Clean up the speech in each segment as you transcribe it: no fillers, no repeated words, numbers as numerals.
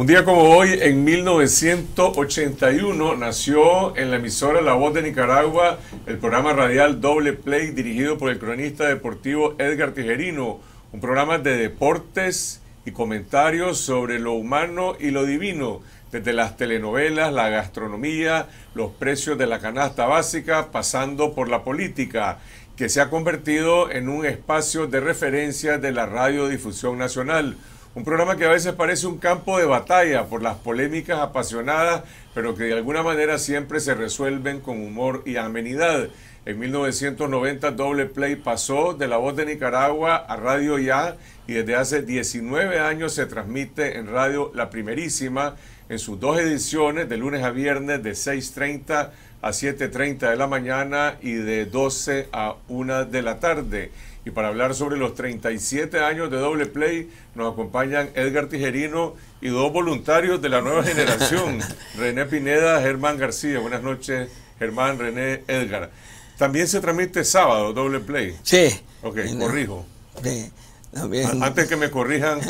Un día como hoy, en 1981, nació en la emisora La Voz de Nicaragua el programa radial Doble Play, dirigido por el cronista deportivo Edgar Tijerino, un programa de deportes y comentarios sobre lo humano y lo divino, desde las telenovelas, la gastronomía, los precios de la canasta básica, pasando por la política, que se ha convertido en un espacio de referencia de la radiodifusión nacional. Un programa que a veces parece un campo de batalla por las polémicas apasionadas, pero que de alguna manera siempre se resuelven con humor y amenidad. En 1990, Doble Play pasó de La Voz de Nicaragua a Radio Ya, y desde hace 19 años se transmite en Radio La Primerísima, en sus dos ediciones, de lunes a viernes, de 6:30 a 7:30 de la mañana y de 12 a 1 de la tarde. Y para hablar sobre los 37 años de Doble Play, nos acompañan Edgar Tijerino y dos voluntarios de la nueva generación, René Pineda, Germán García. Buenas noches, Germán, René, Edgar. También se transmite sábado Doble Play. Sí. Ok, no, corrijo. Sí. También. Antes que me corrijan,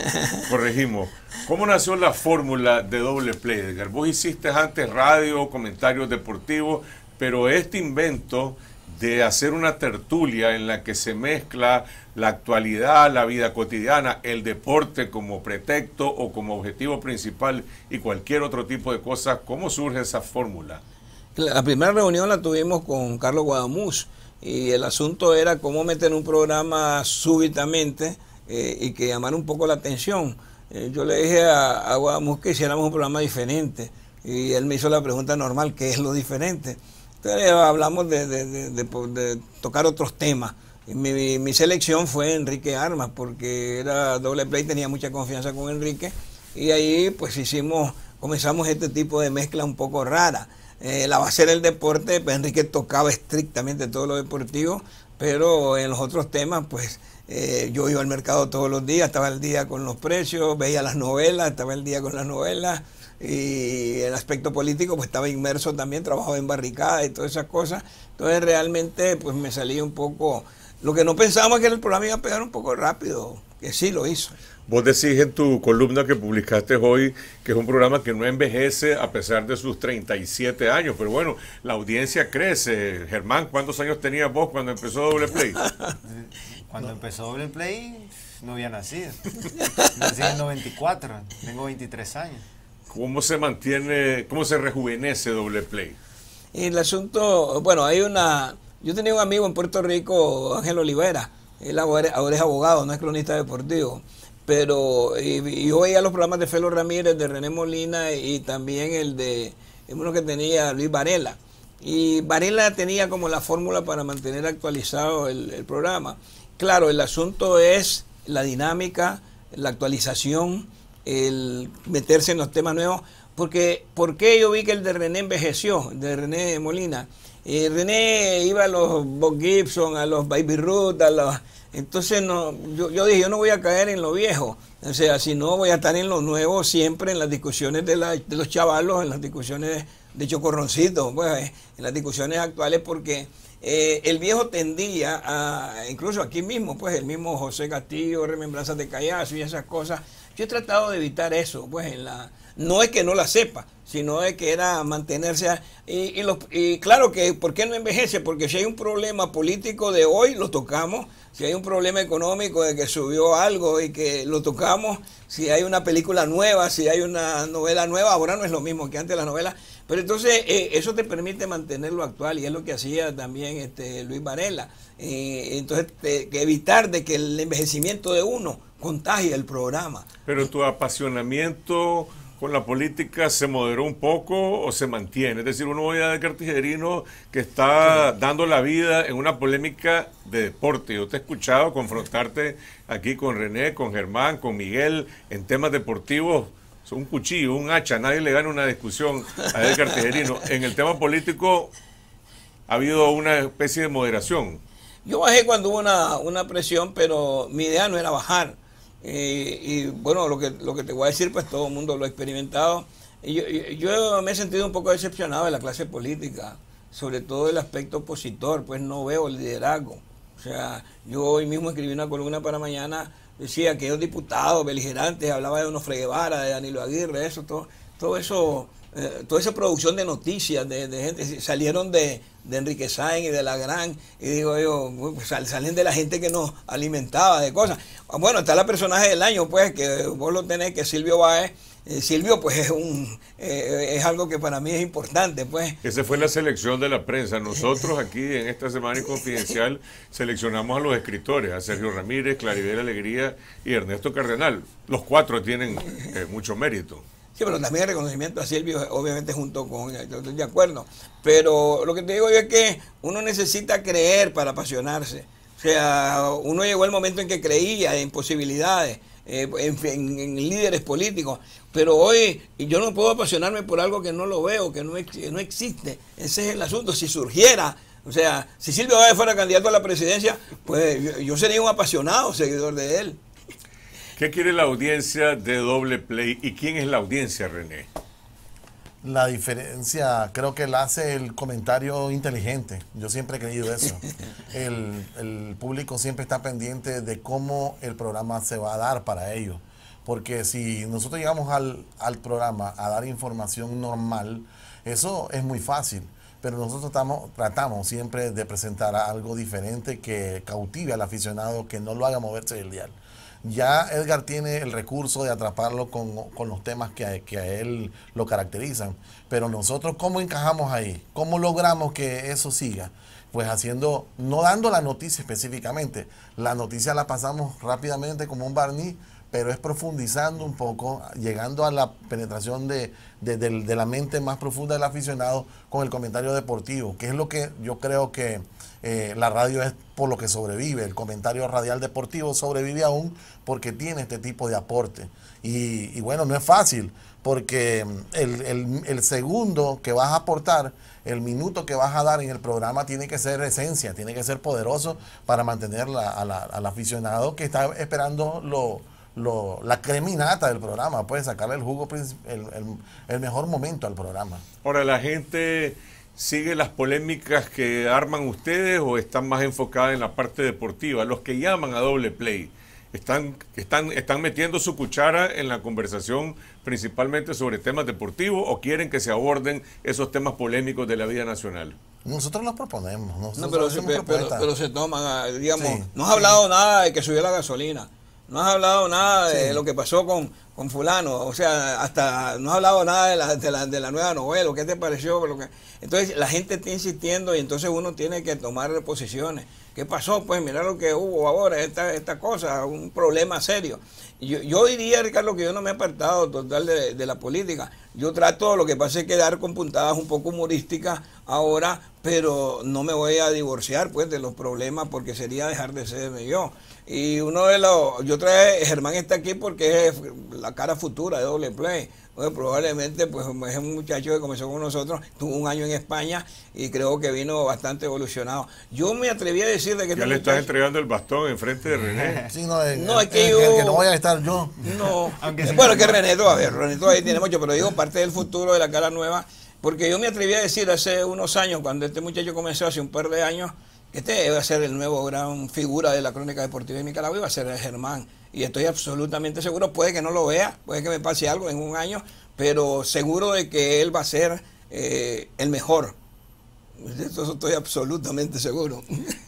corregimos. ¿Cómo nació la fórmula de Doble Play, Edgar? Vos hiciste antes radio, comentarios deportivos, pero este invento de hacer una tertulia en la que se mezcla la actualidad, la vida cotidiana, el deporte como pretexto o como objetivo principal y cualquier otro tipo de cosas, ¿cómo surge esa fórmula? La primera reunión la tuvimos con Carlos Guadamuz y el asunto era cómo meter un programa súbitamente y que llamar un poco la atención. Yo le dije a Guadamuz que hiciéramos un programa diferente y él me hizo la pregunta normal, ¿qué es lo diferente? Entonces hablamos de tocar otros temas. Mi selección fue Enrique Armas, porque era Doble Play, tenía mucha confianza con Enrique, y ahí pues comenzamos este tipo de mezcla un poco rara. La base era el deporte, pues Enrique tocaba estrictamente todo lo deportivo, pero en los otros temas pues yo iba al mercado todos los días, estaba al día con los precios, veía las novelas, estaba al día con las novelas, y el aspecto político pues estaba inmerso también, trabajaba en barricadas y todas esas cosas. Entonces realmente pues me salía un poco, lo que no pensábamos que el programa iba a pegar un poco rápido, que sí lo hizo. Vos decís en tu columna que publicaste hoy que es un programa que no envejece a pesar de sus 37 años, pero bueno, la audiencia crece. Germán, ¿cuántos años tenías vos cuando empezó Doble Play? Cuando empezó Doble Play no había nacido. Nací en 94, tengo 23 años. ¿Cómo se mantiene, cómo se rejuvenece Doble Play? Y el asunto, bueno, yo tenía un amigo en Puerto Rico, Ángel Olivera, él ahora es abogado, no es cronista deportivo, pero yo veía los programas de Felo Ramírez, de René Molina y también uno que tenía Luis Varela. Y Varela tenía como la fórmula para mantener actualizado el programa. Claro, el asunto es la dinámica, la actualización, el meterse en los temas nuevos, porque ¿por qué yo vi que el de René envejeció, de René Molina? René iba a los Bob Gibson, a los Baby Ruth, entonces no, yo dije, yo no voy a caer en lo viejo, o sea, si no voy a estar en lo nuevo siempre, en las discusiones de los chavalos, en las discusiones de Chocorroncito, pues, en las discusiones actuales, porque el viejo tendía a, incluso aquí mismo, pues el mismo José Castillo, remembranzas de Callazo y esas cosas. Yo he tratado de evitar eso, pues no es que no la sepa, sino es que era mantenerse, y claro que, ¿por qué no envejece? Porque si hay un problema político de hoy, lo tocamos, si hay un problema económico de que subió algo y que lo tocamos, si hay una película nueva, si hay una novela nueva, ahora no es lo mismo que antes la novela, pero entonces eso te permite mantenerlo actual, y es lo que hacía también Luis Varela, entonces evitar de que el envejecimiento de uno contagia el programa. Pero tu apasionamiento con la política se moderó un poco o se mantiene. Es decir, uno ve a Edgar Tijerino que está dando la vida en una polémica de deporte. Yo te he escuchado confrontarte aquí con René, con Germán, con Miguel en temas deportivos. Un cuchillo, un hacha, nadie le gana una discusión a Edgar Tijerino. En el tema político ha habido una especie de moderación. Yo bajé cuando hubo una presión, pero mi idea no era bajar. Y bueno, lo que te voy a decir, pues todo el mundo lo ha experimentado. Y yo me he sentido un poco decepcionado de la clase política, sobre todo el aspecto opositor, pues no veo liderazgo. O sea, yo hoy mismo escribí una columna para mañana decía que los diputados beligerantes, hablaba de unos Freguevara, de Danilo Aguirre, eso, todo eso, toda esa producción de noticias de gente, salieron de Enrique Sáenz y de La Gran, y digo yo, salen de la gente que nos alimentaba de cosas. Bueno, está la personaje del año, pues, que vos lo tenés, que Silvio Báez. Silvio, pues es algo que para mí es importante, pues. Esa fue la selección de la prensa. Nosotros aquí en esta semana en Confidencial seleccionamos a los escritores, a Sergio Ramírez, Claribel Alegría y Ernesto Cardenal. Los cuatro tienen mucho mérito. Sí, pero también el reconocimiento a Silvio, obviamente junto con... Yo estoy de acuerdo. Pero lo que te digo yo es que uno necesita creer para apasionarse. O sea, uno llegó el momento en que creía en posibilidades. En líderes políticos, pero hoy yo no puedo apasionarme por algo que no lo veo, que no existe. Ese es el asunto. Si surgiera, o sea, si Silvio Báez fuera candidato a la presidencia, pues yo sería un apasionado seguidor de él. ¿Qué quiere la audiencia de Doble Play? ¿Y quién es la audiencia, René? La diferencia, creo que la hace el comentario inteligente. Yo siempre he creído eso. El público siempre está pendiente de cómo el programa se va a dar para ellos. Porque si nosotros llegamos al programa a dar información normal, eso es muy fácil. Pero nosotros tratamos siempre de presentar algo diferente que cautive al aficionado, que no lo haga moverse del dial. Ya Edgar tiene el recurso de atraparlo con los temas que a él lo caracterizan. Pero nosotros, ¿cómo encajamos ahí? ¿Cómo logramos que eso siga? Pues haciendo, no dando la noticia específicamente. La noticia la pasamos rápidamente como un barniz, pero es profundizando un poco, llegando a la penetración de la mente más profunda del aficionado con el comentario deportivo, que es lo que yo creo que la radio es por lo que sobrevive. El comentario radial deportivo sobrevive aún porque tiene este tipo de aporte. Y bueno, no es fácil, porque el segundo que vas a aportar, el minuto que vas a dar en el programa tiene que ser esencia, tiene que ser poderoso para mantener al aficionado que está esperando la creminata del programa, puede sacarle el jugo, el mejor momento al programa. Ahora, ¿la gente sigue las polémicas que arman ustedes o están más enfocadas en la parte deportiva? Los que llaman a Doble Play están metiendo su cuchara en la conversación principalmente sobre temas deportivos, o quieren que se aborden esos temas polémicos de la vida nacional. Nosotros los proponemos. Pero se toman, digamos, sí, no has hablado nada de que subió la gasolina. No has hablado nada de lo que pasó con fulano, o sea, hasta no has hablado nada de la nueva novela, ¿qué te pareció? Entonces la gente está insistiendo y entonces uno tiene que tomar posiciones. ¿Qué pasó? Pues mira lo que hubo ahora, esta cosa, un problema serio. Yo diría, Ricardo, que yo no me he apartado total de la política. Yo trato, lo que pasa es que dar con puntadas un poco humorísticas ahora, pero no me voy a divorciar pues de los problemas, porque sería dejar de serme yo. Y uno de los... Yo trae... Germán está aquí porque es la cara futura de Doble Play. Bueno, probablemente pues es un muchacho que comenzó con nosotros, tuvo un año en España y creo que vino bastante evolucionado. Yo me atreví a decirle que... Ya le estás entregando el bastón enfrente de René. Sí, no, es que yo... Que no voy a estar yo. No. Bueno, que René todavía, tiene mucho, pero digo, parte del futuro de la cara nueva, porque yo me atreví a decir hace unos años, cuando este muchacho comenzó hace un par de años, este iba a ser el nuevo gran figura de la crónica deportiva de Nicaragua, iba a ser el Germán. Y estoy absolutamente seguro, puede que no lo vea, puede que me pase algo en un año, pero seguro de que él va a ser el mejor. De eso estoy absolutamente seguro.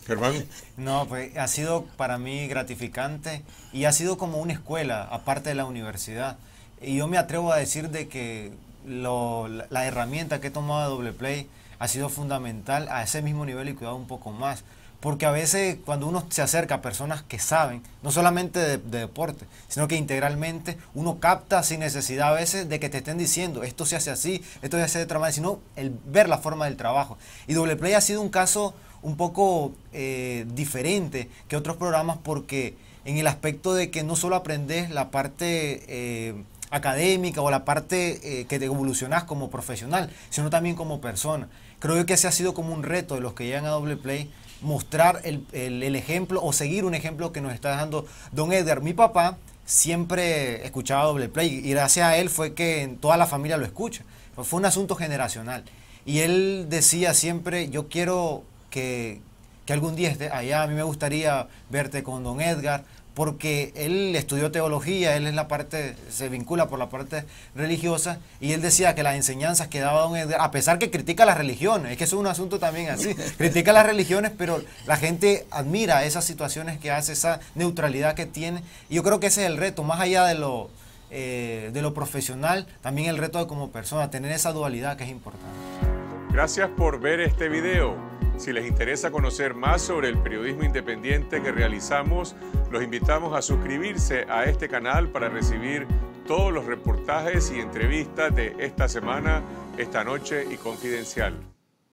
Germán. No, pues ha sido para mí gratificante y ha sido como una escuela, aparte de la universidad. Y yo me atrevo a decir de que la herramienta que he tomado de Doble Play ha sido fundamental a ese mismo nivel y cuidado un poco más. Porque a veces cuando uno se acerca a personas que saben, no solamente de deporte, sino que integralmente, uno capta sin necesidad a veces de que te estén diciendo esto se hace así, esto se hace de otra manera, sino el ver la forma del trabajo. Y Doble Play ha sido un caso un poco diferente que otros programas, porque en el aspecto de que no solo aprendes la parte... académica o la parte que te evolucionas como profesional, sino también como persona. Creo yo que ese ha sido como un reto de los que llegan a Doble Play, mostrar el ejemplo o seguir un ejemplo que nos está dejando don Edgar. Mi papá siempre escuchaba Doble Play y gracias a él fue que toda la familia lo escucha. Fue un asunto generacional. Y él decía siempre, yo quiero que algún día esté allá, a mí me gustaría verte con don Edgar, porque él estudió teología, él es la parte, se vincula por la parte religiosa, y él decía que las enseñanzas que daba don Edgar, a pesar que critica las religiones, es que es un asunto también así, critica las religiones, pero la gente admira esas situaciones que hace, esa neutralidad que tiene, y yo creo que ese es el reto, más allá de lo profesional, también el reto de como persona, tener esa dualidad que es importante. Gracias por ver este video. Si les interesa conocer más sobre el periodismo independiente que realizamos, los invitamos a suscribirse a este canal para recibir todos los reportajes y entrevistas de esta semana, esta noche y Confidencial.